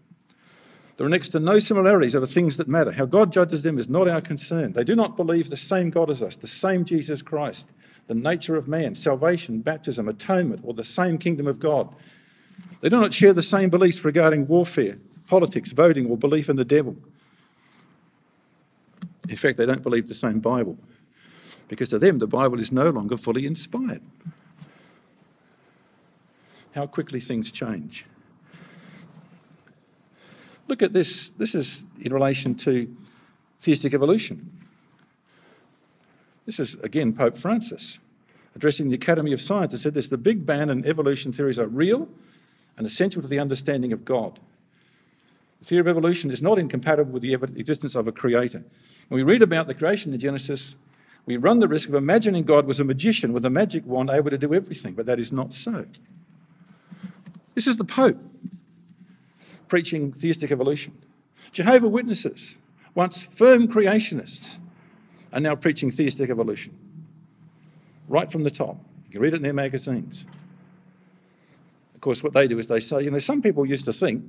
There are next to no similarities over things that matter. How God judges them is not our concern. They do not believe the same God as us, the same Jesus Christ, the nature of man, salvation, baptism, atonement, or the same kingdom of God. They do not share the same beliefs regarding warfare, politics, voting, or belief in the devil. In fact, they don't believe the same Bible, because to them the Bible is no longer fully inspired. How quickly things change. Look at this. This is in relation to theistic evolution. This is, again, Pope Francis addressing the Academy of Sciences, said this: "The Big Bang and evolution theories are real and essential to the understanding of God. The theory of evolution is not incompatible with the existence of a creator. When we read about the creation in Genesis, we run the risk of imagining God was a magician with a magic wand able to do everything, but that is not so." This is the Pope preaching theistic evolution. Jehovah's Witnesses, once firm creationists, are now preaching theistic evolution. Right from the top. You can read it in their magazines. Of course, what they do is they say, you know, some people used to think,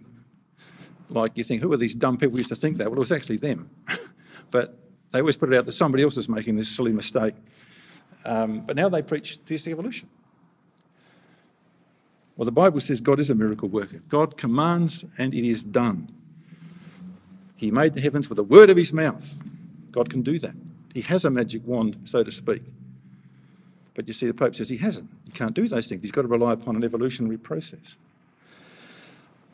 like you think, who are these dumb people who used to think that? Well, it was actually them. But they always put it out that somebody else is making this silly mistake. But now they preach theistic evolution. Well, the Bible says God is a miracle worker. God commands and it is done. He made the heavens with the word of his mouth. God can do that. He has a magic wand, so to speak. But you see, the Pope says he hasn't. He can't do those things. He's got to rely upon an evolutionary process.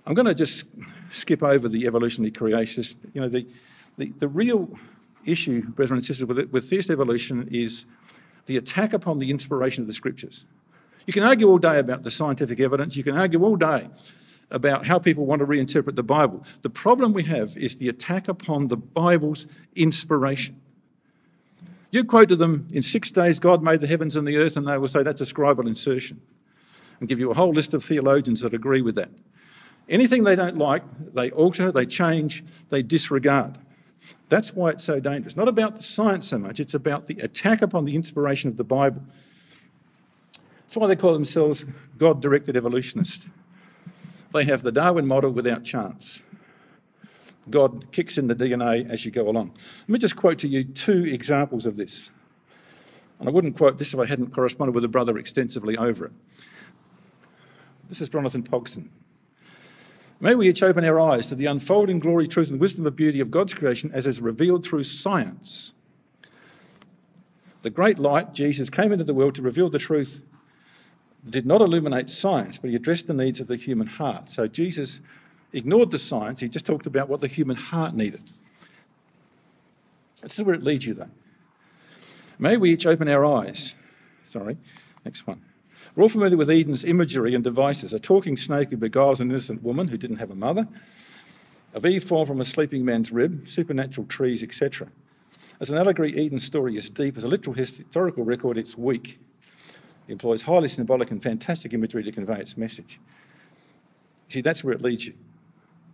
I'm going to just skip over the evolutionary creationists. You know, the real issue, brethren and sisters, with theist evolution is the attack upon the inspiration of the Scriptures. You can argue all day about the scientific evidence. You can argue all day about how people want to reinterpret the Bible. The problem we have is the attack upon the Bible's inspiration. You quote to them, "In 6 days God made the heavens and the earth," and they will say that's a scribal insertion, and give you a whole list of theologians that agree with that. Anything they don't like, they alter, they change, they disregard. That's why it's so dangerous. Not about the science so much, it's about the attack upon the inspiration of the Bible. That's why they call themselves God-directed evolutionists. They have the Darwin model without chance. God kicks in the DNA as you go along. Let me just quote to you two examples of this. And I wouldn't quote this if I hadn't corresponded with a brother extensively over it. This is Jonathan Pogson. "May we each open our eyes to the unfolding glory, truth and wisdom of beauty of God's creation as is revealed through science. The great light, Jesus, came into the world to reveal the truth. Did not illuminate science, but he addressed the needs of the human heart." So Jesus ignored the science. He just talked about what the human heart needed. This is where it leads you, though. "May we each open our eyes." Sorry, next one. "We're all familiar with Eden's imagery and devices. A talking snake who beguiles an innocent woman who didn't have a mother. Of Eve fall from a sleeping man's rib, supernatural trees, etc. As an allegory, Eden's story is deep. As a literal historical record, it's weak. It employs highly symbolic and fantastic imagery to convey its message. You see, that's where it leads you.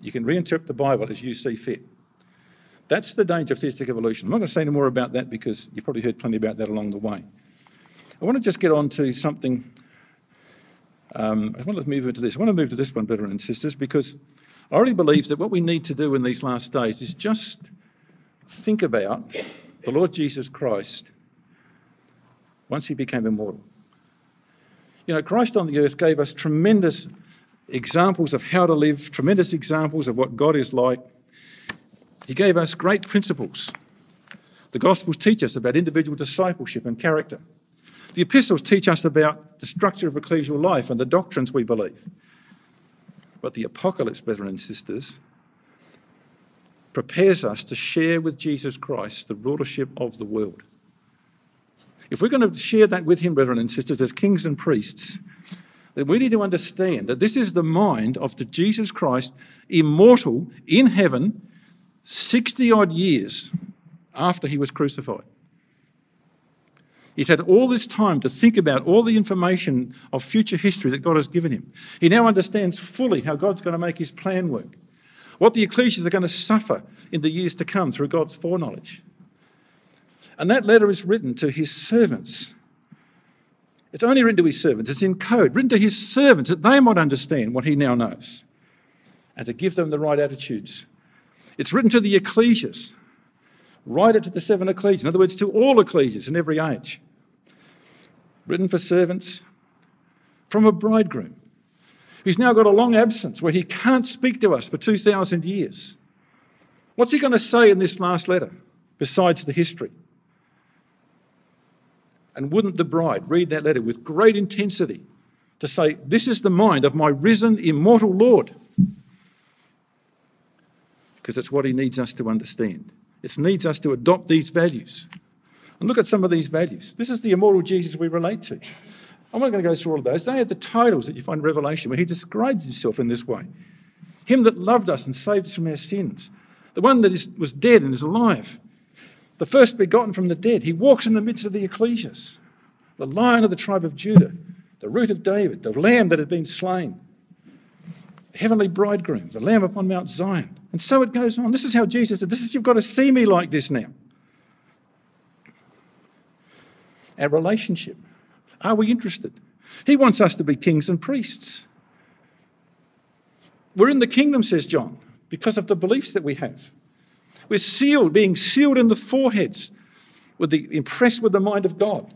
You can reinterpret the Bible as you see fit. That's the danger of theistic evolution. I'm not going to say any more about that because you've probably heard plenty about that along the way. I want to just get on to something. I want to move into this. I want to move to this one, brothers and sisters, because I already believe that what we need to do in these last days is just think about the Lord Jesus Christ once he became immortal. You know, Christ on the earth gave us tremendous examples of how to live, tremendous examples of what God is like. He gave us great principles. The Gospels teach us about individual discipleship and character. The epistles teach us about the structure of ecclesial life and the doctrines we believe. But the apocalypse, brethren and sisters, prepares us to share with Jesus Christ the rulership of the world. If we're going to share that with him, brethren and sisters, as kings and priests, then we need to understand that this is the mind of the Jesus Christ, immortal in heaven, 60-odd years after he was crucified. He's had all this time to think about all the information of future history that God has given him. He now understands fully how God's going to make his plan work, what the ecclesias are going to suffer in the years to come through God's foreknowledge. And that letter is written to his servants. It's only written to his servants. It's in code, written to his servants, that they might understand what he now knows and to give them the right attitudes. It's written to the ecclesias. Write it to the seven ecclesias. In other words, to all ecclesias in every age. Written for servants from a bridegroom who's now got a long absence where he can't speak to us for 2,000 years. What's he going to say in this last letter besides the history? And wouldn't the bride read that letter with great intensity to say, this is the mind of my risen, immortal Lord? Because it's what he needs us to understand. It needs us to adopt these values. And look at some of these values. This is the immortal Jesus we relate to. I'm not going to go through all of those. They are the titles that you find in Revelation, where he describes himself in this way. Him that loved us and saved us from our sins. The one that was dead and is alive. The first begotten from the dead. He walks in the midst of the ecclesias. The Lion of the tribe of Judah. The root of David. The Lamb that had been slain. The heavenly bridegroom. The Lamb upon Mount Zion. And so it goes on. This is how Jesus said, you've got to see me like this now. Our relationship. Are we interested? He wants us to be kings and priests. We're in the kingdom, says John, because of the beliefs that we have. We're sealed, being sealed in the foreheads, impressed with the mind of God.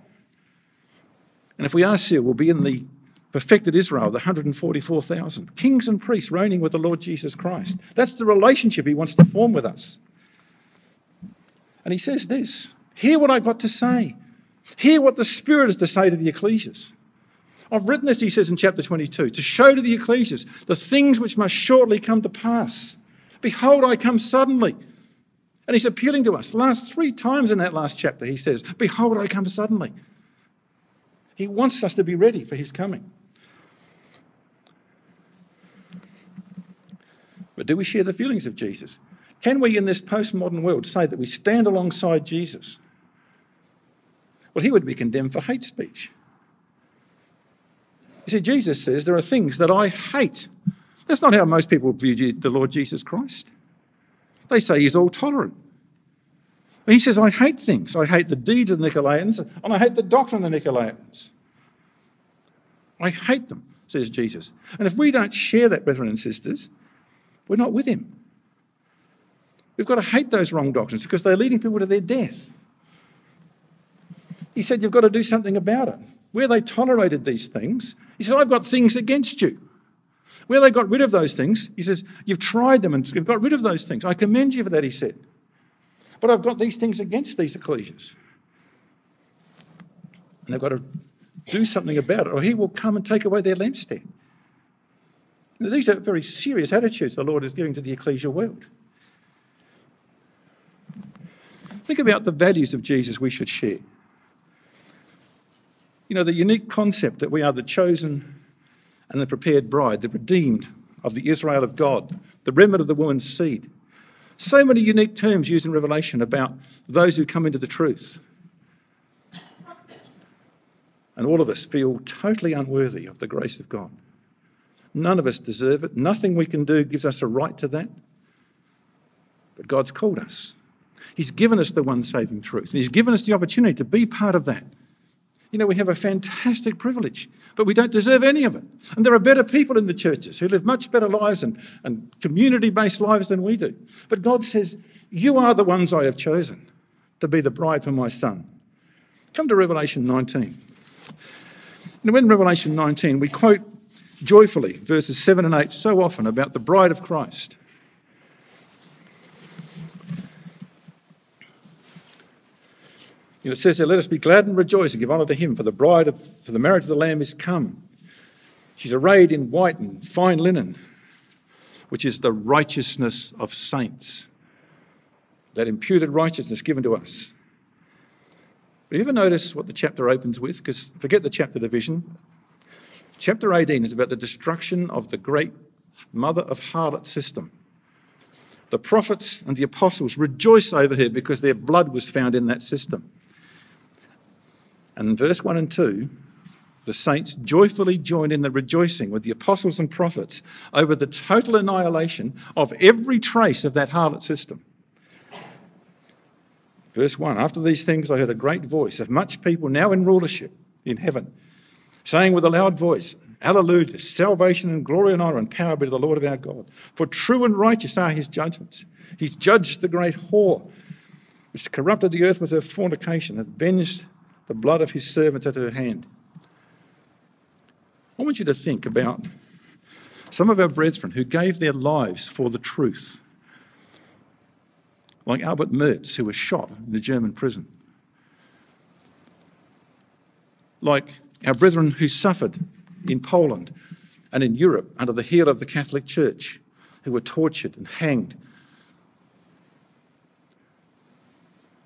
And if we are sealed, we'll be in the perfected Israel, the 144,000, kings and priests reigning with the Lord Jesus Christ. That's the relationship he wants to form with us. And he says this, hear what I've got to say. Hear what the Spirit is to say to the ecclesias. I've written this, he says in chapter 22, to show to the ecclesias the things which must shortly come to pass. Behold, I come suddenly. And he's appealing to us. Three times in that last chapter, he says, behold, I come suddenly. He wants us to be ready for his coming. But do we share the feelings of Jesus? Can we in this postmodern world say that we stand alongside Jesus? Well, he would be condemned for hate speech. You see, Jesus says there are things that I hate. That's not how most people view the Lord Jesus Christ. They say he's all tolerant. He says, I hate things. I hate the deeds of the Nicolaitans and I hate the doctrine of the Nicolaitans. I hate them, says Jesus. And if we don't share that, brethren and sisters, we're not with him. We've got to hate those wrong doctrines because they're leading people to their death. He said, you've got to do something about it. Where they tolerated these things, he said, I've got things against you. Where they got rid of those things, he says, you've tried them and you've got rid of those things. I commend you for that, he said. But I've got these things against these ecclesias. And they've got to do something about it or he will come and take away their lampstand. Now, these are very serious attitudes the Lord is giving to the ecclesial world. Think about the values of Jesus we should share. You know, the unique concept that we are the chosen and the prepared bride, the redeemed of the Israel of God, the remnant of the woman's seed. So many unique terms used in Revelation about those who come into the truth. And all of us feel totally unworthy of the grace of God. None of us deserve it. Nothing we can do gives us a right to that. But God's called us. He's given us the one saving truth. And He's given us the opportunity to be part of that. You know, we have a fantastic privilege, but we don't deserve any of it. And there are better people in the churches who live much better lives and community-based lives than we do. But God says, you are the ones I have chosen to be the bride for my Son. Come to Revelation 19. And in Revelation 19, we quote joyfully verses 7 and 8 so often about the bride of Christ. You know, it says there, let us be glad and rejoice and give honour to him, for the marriage of the Lamb is come. She's arrayed in white and fine linen, which is the righteousness of saints, that imputed righteousness given to us. But have you ever noticed what the chapter opens with? Because forget the chapter division. Chapter 18 is about the destruction of the great mother of harlot system. The prophets and the apostles rejoice over her because their blood was found in that system. And in verse 1 and 2, the saints joyfully join in the rejoicing with the apostles and prophets over the total annihilation of every trace of that harlot system. Verse 1, after these things I heard a great voice of much people now in rulership in heaven, saying with a loud voice, Hallelujah, salvation and glory and honour and power be to the Lord of our God. For true and righteous are his judgments. He's judged the great whore, which corrupted the earth with her fornication, and avenged the blood of his servants at her hand. I want you to think about some of our brethren who gave their lives for the truth, like Albert Mertz, who was shot in a German prison. Like our brethren who suffered in Poland and in Europe under the heel of the Catholic Church, who were tortured and hanged.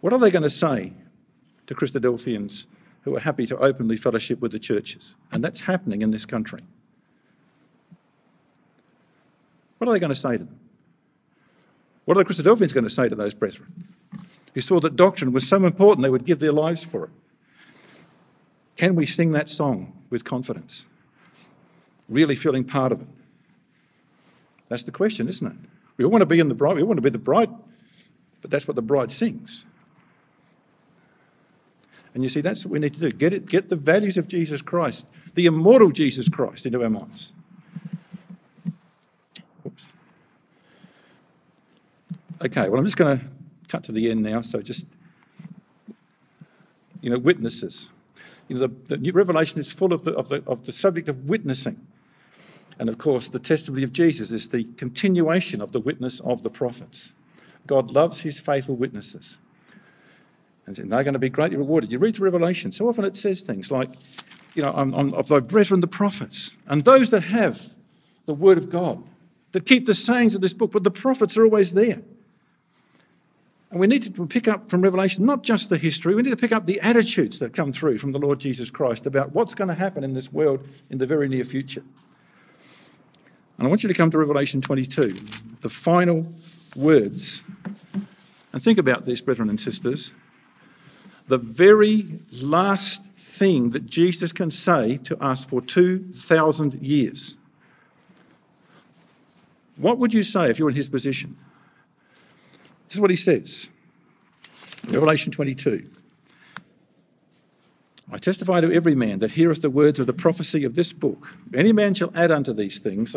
What are they going to say to Christadelphians who are happy to openly fellowship with the churches? And that's happening in this country. What are they going to say to them? What are the Christadelphians going to say to those brethren who saw that doctrine was so important they would give their lives for it? Can we sing that song with confidence, really feeling part of it? That's the question, isn't it? We all want to be in the bride. We all want to be the bride, but that's what the bride sings. And you see, that's what we need to do. Get the values of Jesus Christ, the immortal Jesus Christ, into our minds. Oops. Okay, well, I'm just going to cut to the end now. So just, you know, witnesses. You know, the new Revelation is full of the subject of witnessing. And of course, the testimony of Jesus is the continuation of the witness of the prophets. God loves his faithful witnesses. And they're going to be greatly rewarded. You read the Revelation, so often it says things like, you know, I'm of thy brethren the prophets, and those that have the word of God, that keep the sayings of this book, but the prophets are always there. And we need to pick up from Revelation not just the history, we need to pick up the attitudes that come through from the Lord Jesus Christ about what's going to happen in this world in the very near future. And I want you to come to Revelation 22, the final words. And think about this, brethren and sisters. The very last thing that Jesus can say to us for 2,000 years. What would you say if you were in his position? This is what he says, Revelation 22. I testify to every man that heareth the words of the prophecy of this book. Any man shall add unto these things,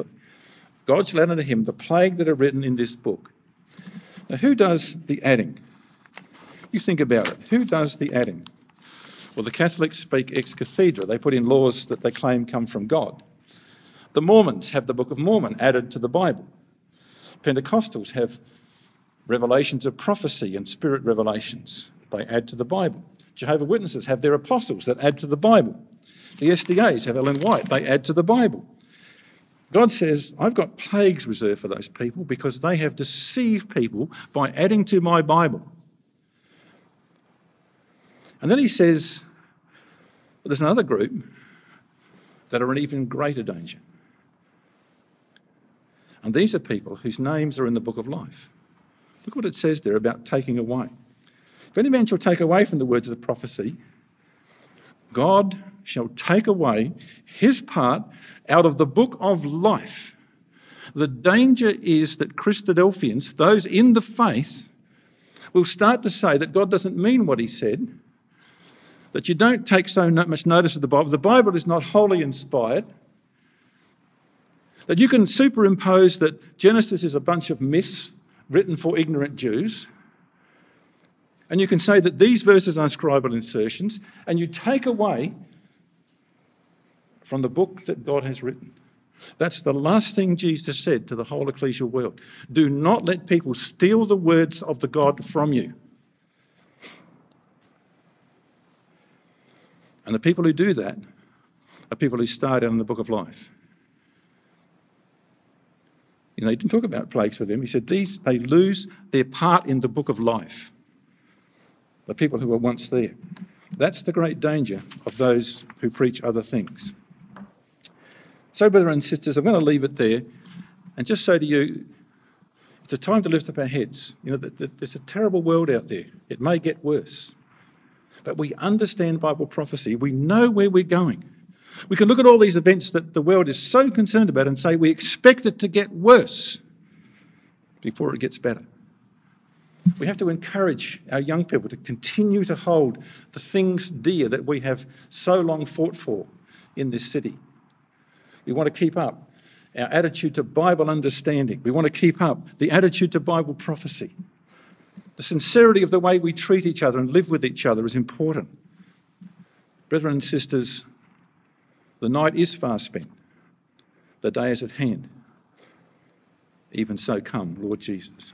God shall add unto him the plague that are written in this book. Now, who does the adding? You think about it. Who does the adding? Well, the Catholics speak ex cathedra. They put in laws that they claim come from God. The Mormons have the Book of Mormon added to the Bible. Pentecostals have revelations of prophecy and spirit revelations. They add to the Bible. Jehovah's Witnesses have their apostles that add to the Bible. The SDAs have Ellen White. They add to the Bible. God says, I've got plagues reserved for those people because they have deceived people by adding to my Bible. And then he says, well, there's another group that are in even greater danger. And these are people whose names are in the book of life. Look what it says there about taking away. If any man shall take away from the words of the prophecy, God shall take away his part out of the book of life. The danger is that Christadelphians, those in the faith, will start to say that God doesn't mean what he said, that you don't take so much notice of the Bible. The Bible is not wholly inspired. That you can superimpose that Genesis is a bunch of myths written for ignorant Jews. And you can say that these verses are scribal insertions, and you take away from the book that God has written. That's the last thing Jesus said to the whole ecclesial world. Do not let people steal the words of the God from you. And the people who do that are people who start out in the book of life. You know, he didn't talk about plagues for them. He said they lose their part in the book of life. The people who were once there. That's the great danger of those who preach other things. So, brothers and sisters, I'm going to leave it there and just say to you, it's a time to lift up our heads. You know, there's a terrible world out there. It may get worse. But we understand Bible prophecy. We know where we're going. We can look at all these events that the world is so concerned about and say we expect it to get worse before it gets better. We have to encourage our young people to continue to hold the things dear that we have so long fought for in this city. We want to keep up our attitude to Bible understanding. We want to keep up the attitude to Bible prophecy. The sincerity of the way we treat each other and live with each other is important. Brethren and sisters, the night is far spent. The day is at hand. Even so come, Lord Jesus.